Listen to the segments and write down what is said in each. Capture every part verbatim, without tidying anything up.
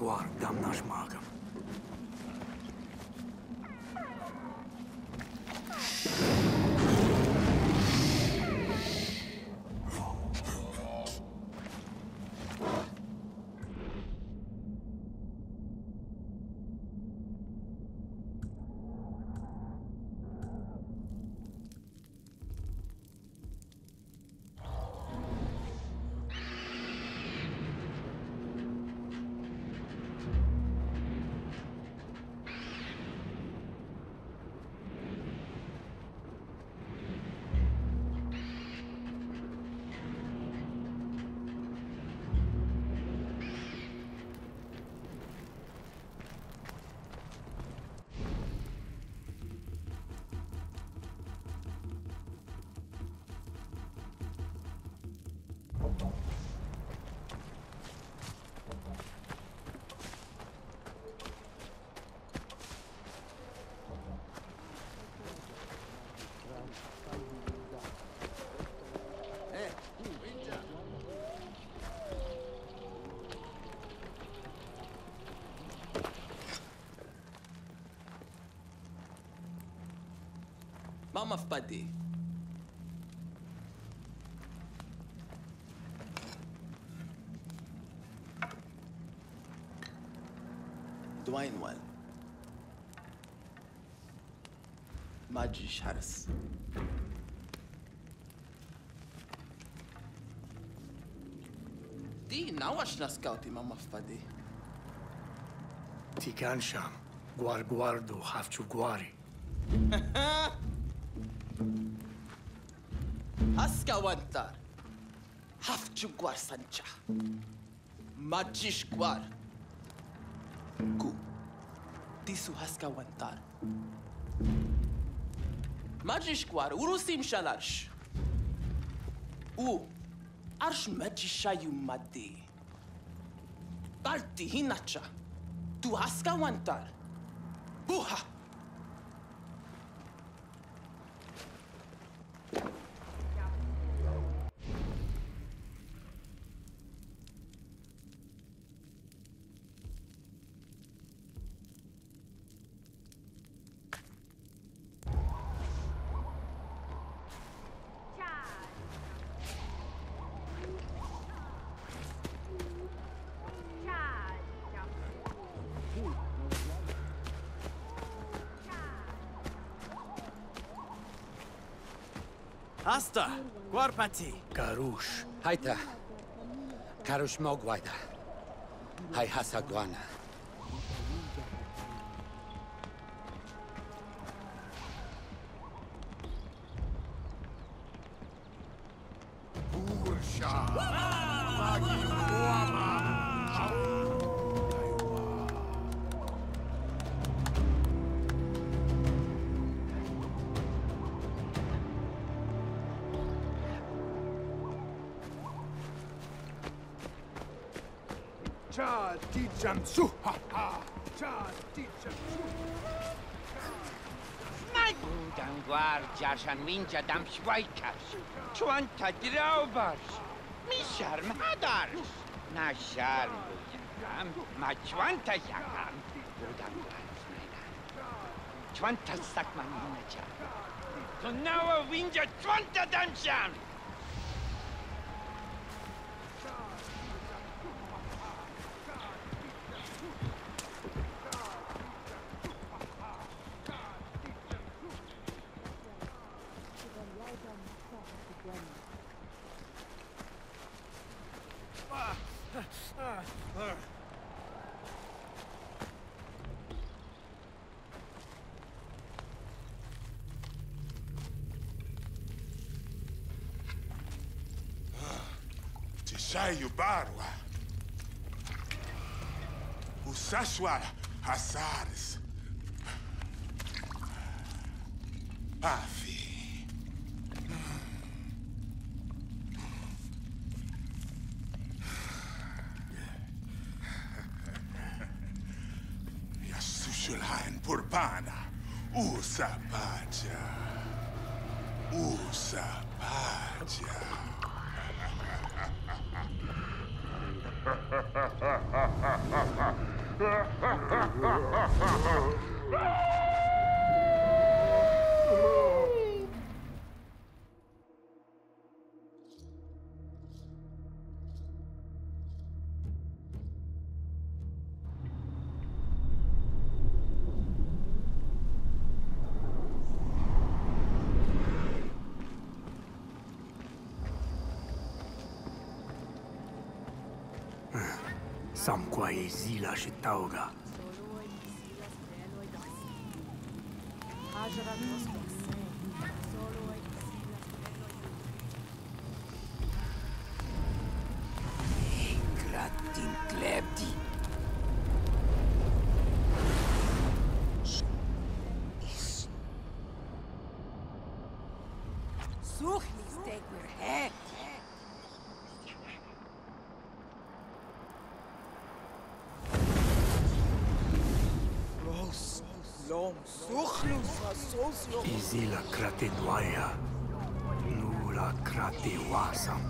Guardam nasz magam. Mam wpadli. دوينوال ما تجيش حرس دي ناوش نسكاوتي ماما فبادي تي كان شام غوار غواردو حافشو غواري هسكا وانتار حافشو غوار سانشا ما تجيش غوار Cu tisu haska wantar. Magish kwar urusim shalash. U arsh magishayu madi. Balti hinacha. Tu haska wantar. Buha. Asta, guarpati. Karush. Haita. Karush mogwaita. Hai hasagwana. Jamsu, ha ha, Chad, Jamsu. My dan guard, Jashan Winja dam Schweikers, Chuanta Draubers, Mishar Madars, Nashar, my Chuanta Yagan, Chuanta Sakman Manager. So now a Winja Chuanta Damsham. Shayu barwa, usashwa hasaris, afi. Yasushulhain purpana, usapaja, usapaja. Ha, ha, ha, ha, ha, ha. Samquaezila Chitauga. Izi la kratenuaya, nu la kratewasam.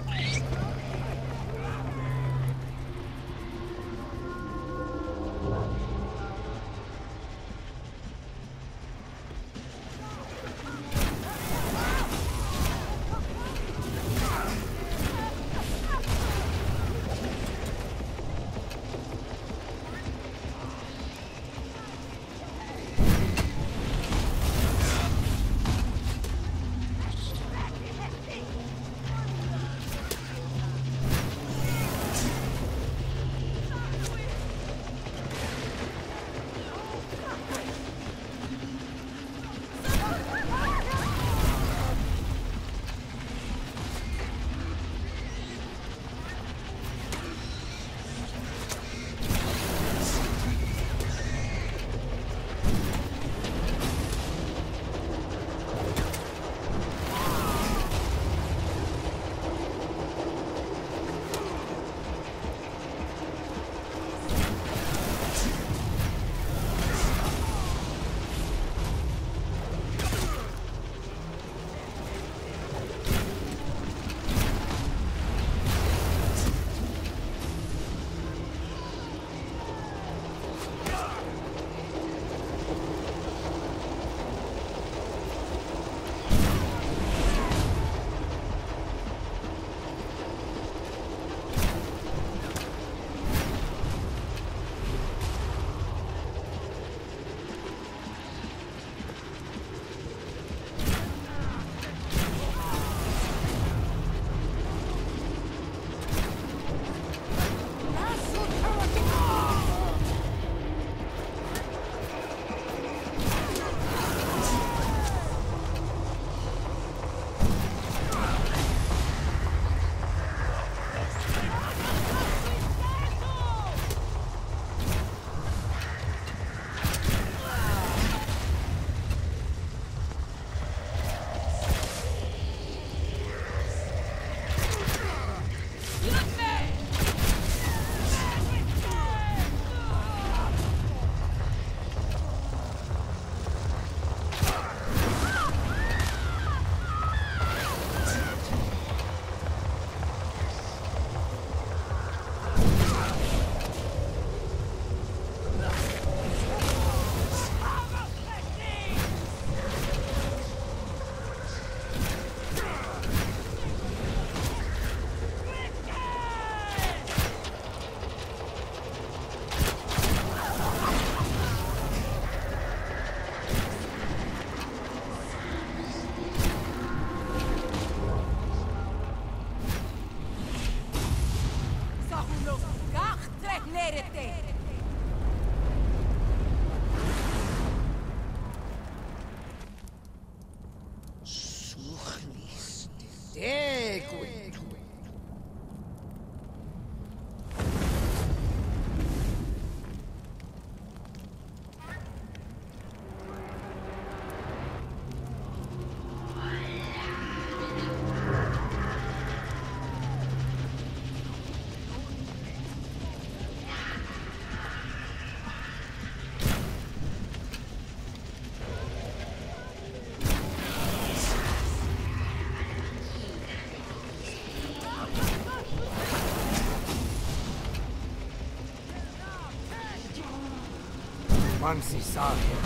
Man si sāja,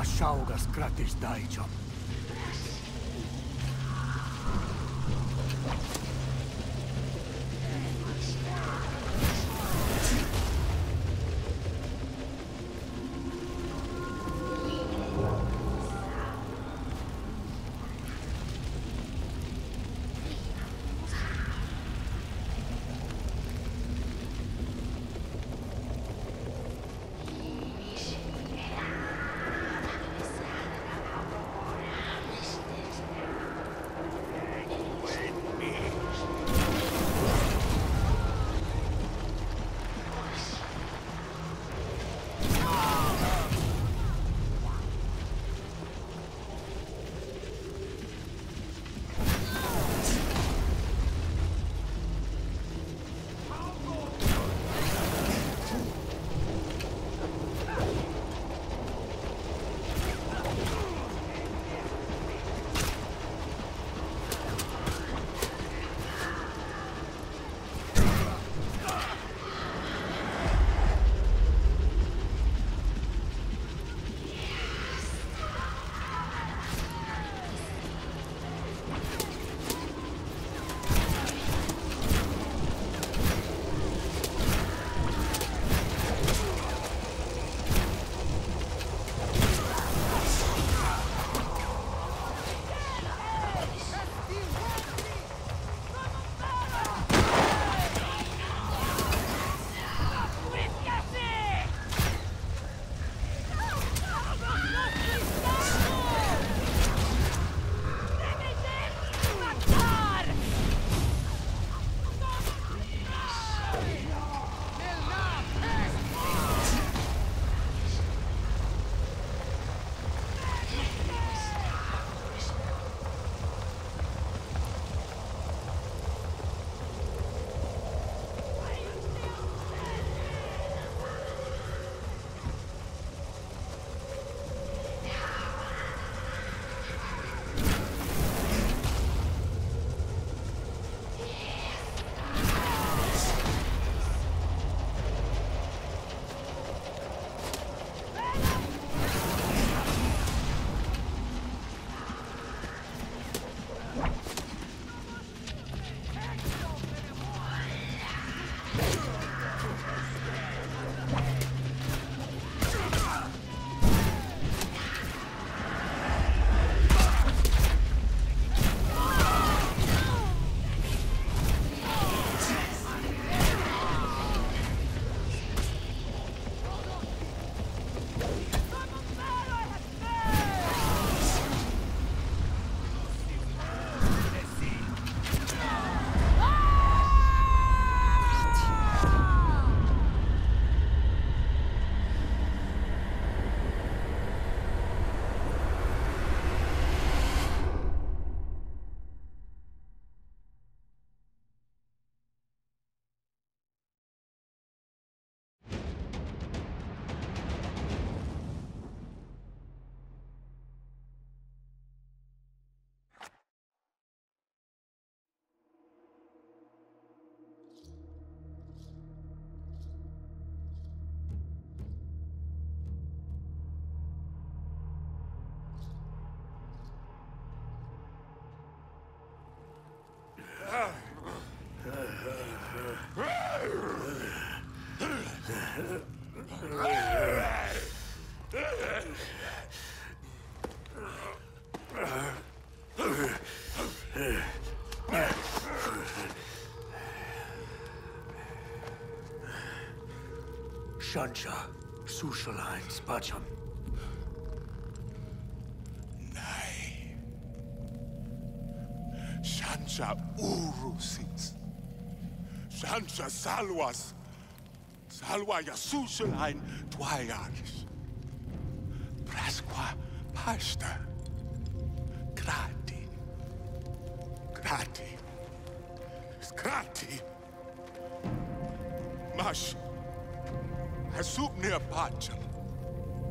ašaugas kratis daičam. Shansha, Sushala, and Spacham. Nein. Shansha Urusis. Shansha Salwas. Salwa ja Susalain Dwajaris. Prasqua Pasta. Grati. Grati. Skrati. Mash. Hasubnir Pacham.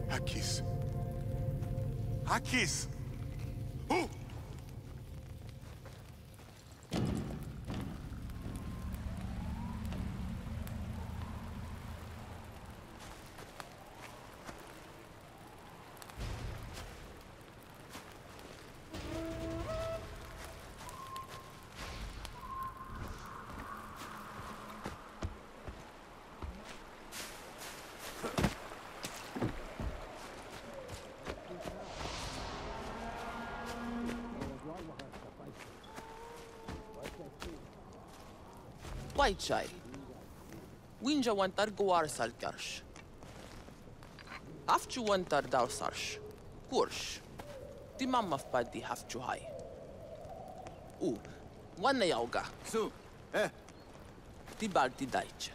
Akis. Akis. Who? Bajčaj, winja wantar goar salkarš, afču wantar dausarš, kurš, ti mamma vpaddi hafču haj. U, wanne jauga. Su, eh? Ti balti dajče.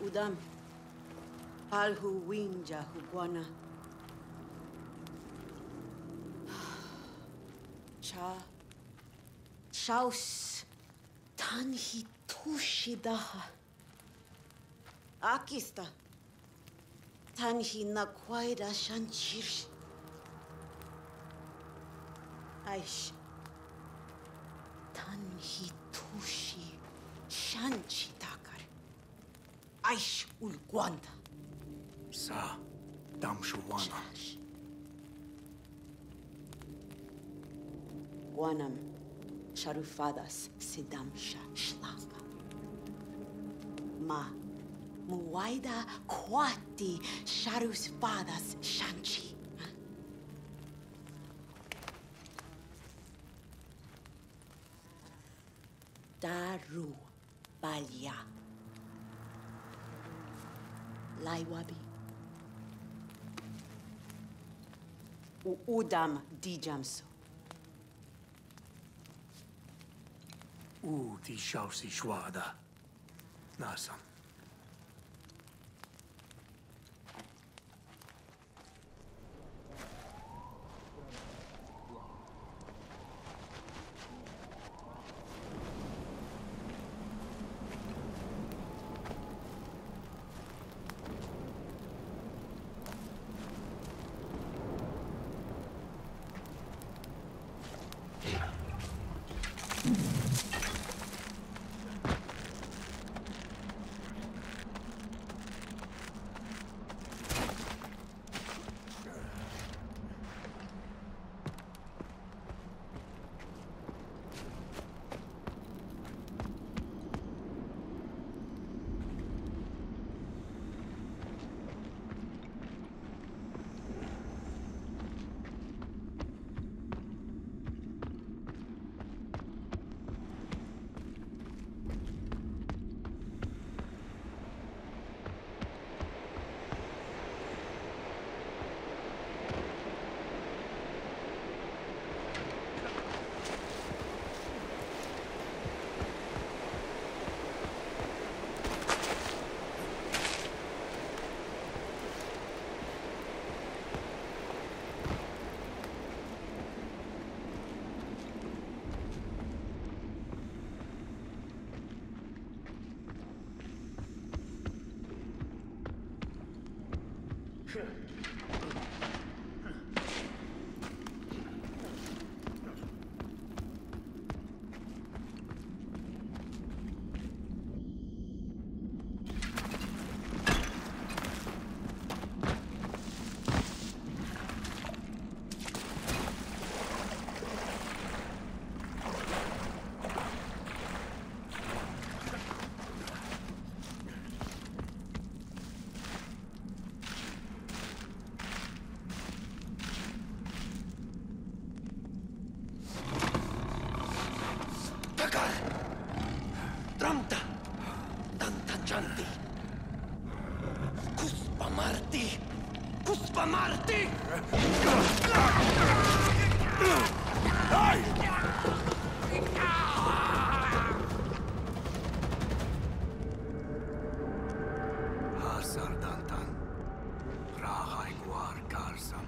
Udam, Palhu Winja Huguana, Cha, Chaus, Tanhi Tushidaha, Akista, Tanhi Nakwaida Shanchir, Aish, Tanhi Tushi Shanchi. Aish ulguanda. Sa damshuwana. Guanam sharufadas sidamsha shlanga. Ma muwaida kwati sharufadas shanchi. Daru balya. Laiwabi. U udam dijamsu. U ti šausi švada. Nasam. Kuspamarty! Kuspamarty! Hasardantan, Rahaiguar Karsam.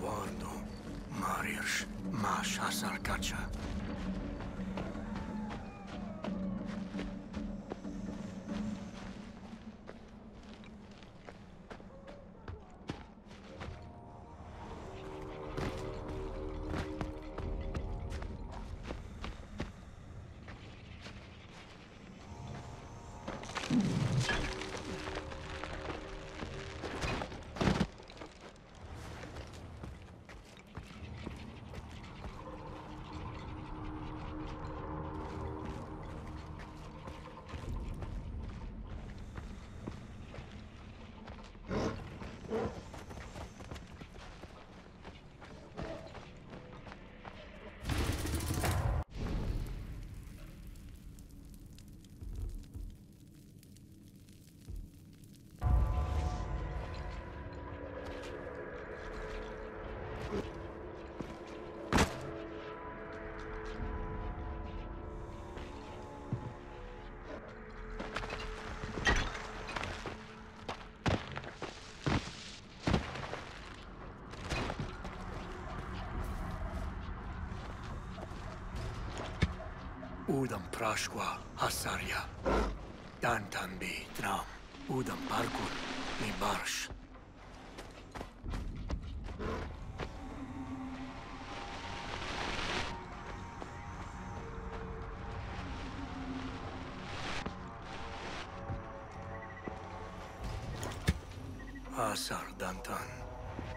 Guardo, Mariusz, Masha Sarkacha. Udam Prashwa Hasarya. Dantan bi Dram. Udam Parkur mi Barsh. Hasar Dantan.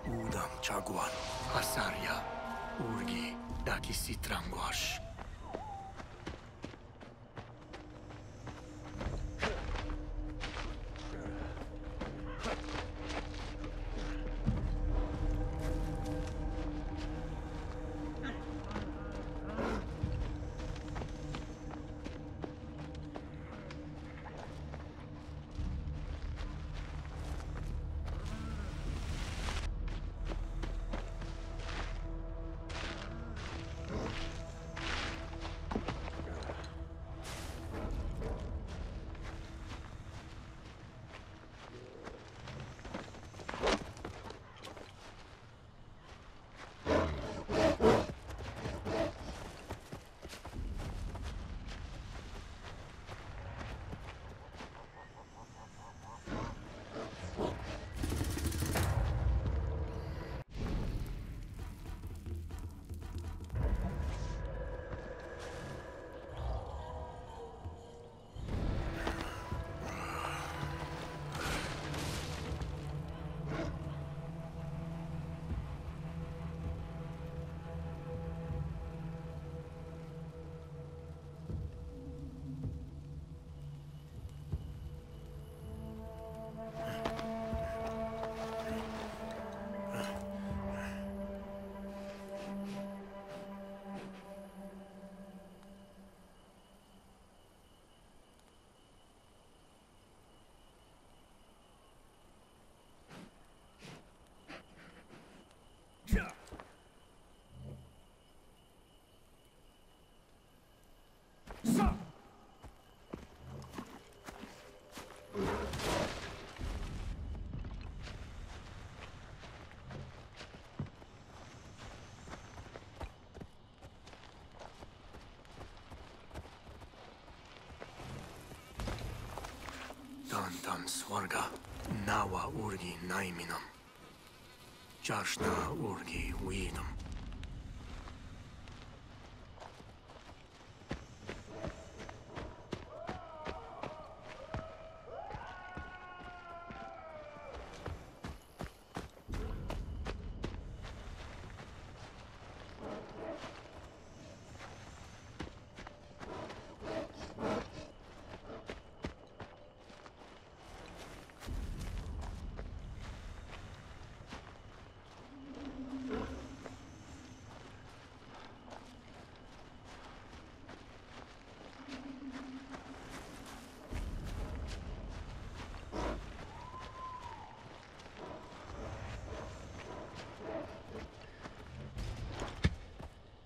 Udam Chagwan Hasarya. Urgi Dakisitrangwash. 上！Tantam swarga nawa urgi naiminam, jashna urgi uidam.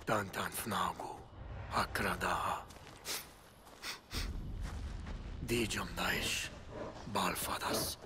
Tantan fnagu, akradaha. Dijam daish, balfadas.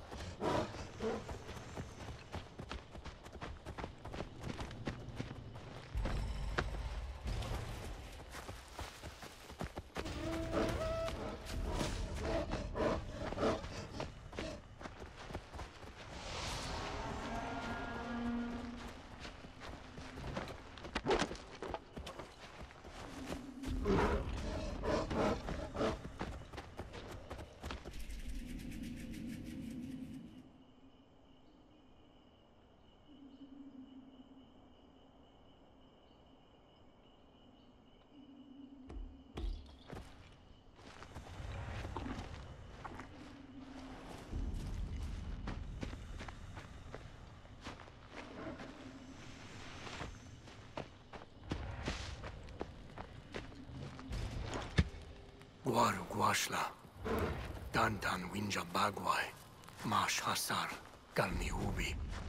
Guaru guashla, Tantan winja bagwai, mash hasar, kalmi ubi.